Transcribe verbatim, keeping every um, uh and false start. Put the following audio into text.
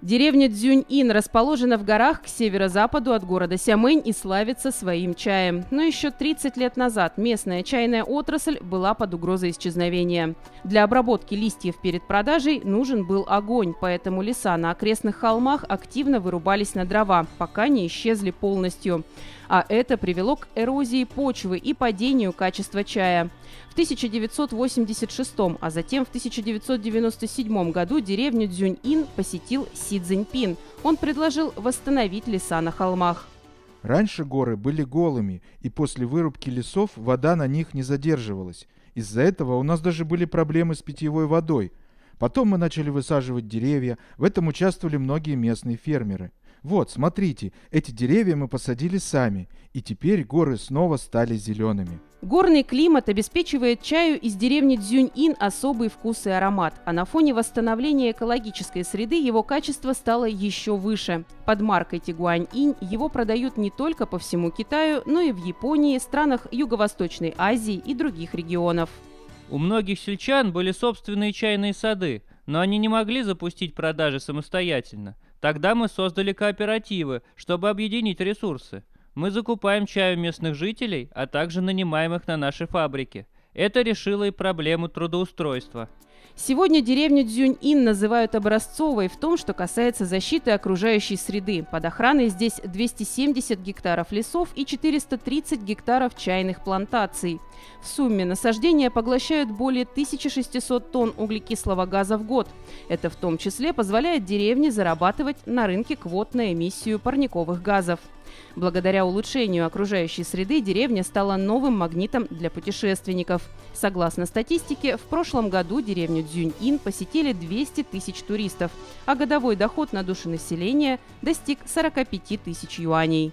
Деревня Цзюньин расположена в горах к северо-западу от города Сямэнь и славится своим чаем. Но еще тридцать лет назад местная чайная отрасль была под угрозой исчезновения. Для обработки листьев перед продажей нужен был огонь, поэтому леса на окрестных холмах активно вырубались на дрова, пока не исчезли полностью. А это привело к эрозии почвы и падению качества чая. В тысяча девятьсот восемьдесят шестом, а затем в тысяча девятьсот девяносто седьмом году деревню Цзюньин посетил Си Цзиньпин. Он предложил восстановить леса на холмах. Раньше горы были голыми, и после вырубки лесов вода на них не задерживалась. Из-за этого у нас даже были проблемы с питьевой водой. Потом мы начали высаживать деревья, в этом участвовали многие местные фермеры. Вот, смотрите, эти деревья мы посадили сами, и теперь горы снова стали зелеными. Горный климат обеспечивает чаю из деревни Цзюньин особый вкус и аромат, а на фоне восстановления экологической среды его качество стало еще выше. Под маркой Тегуаньинь его продают не только по всему Китаю, но и в Японии, странах Юго-Восточной Азии и других регионов. У многих сельчан были собственные чайные сады, но они не могли запустить продажи самостоятельно. Тогда мы создали кооперативы, чтобы объединить ресурсы. Мы закупаем чай у местных жителей, а также нанимаем их на наши фабрики. Это решило и проблему трудоустройства. Сегодня деревню Цзюньин называют образцовой в том, что касается защиты окружающей среды. Под охраной здесь двести семьдесят гектаров лесов и четыреста тридцать гектаров чайных плантаций. В сумме насаждения поглощают более тысячи шестисот тонн углекислого газа в год. Это в том числе позволяет деревне зарабатывать на рынке квот на эмиссию парниковых газов. Благодаря улучшению окружающей среды деревня стала новым магнитом для путешественников. Согласно статистике, в прошлом году деревню Цзюньин посетили двести тысяч туристов, а годовой доход на душу населения достиг сорока пяти тысяч юаней.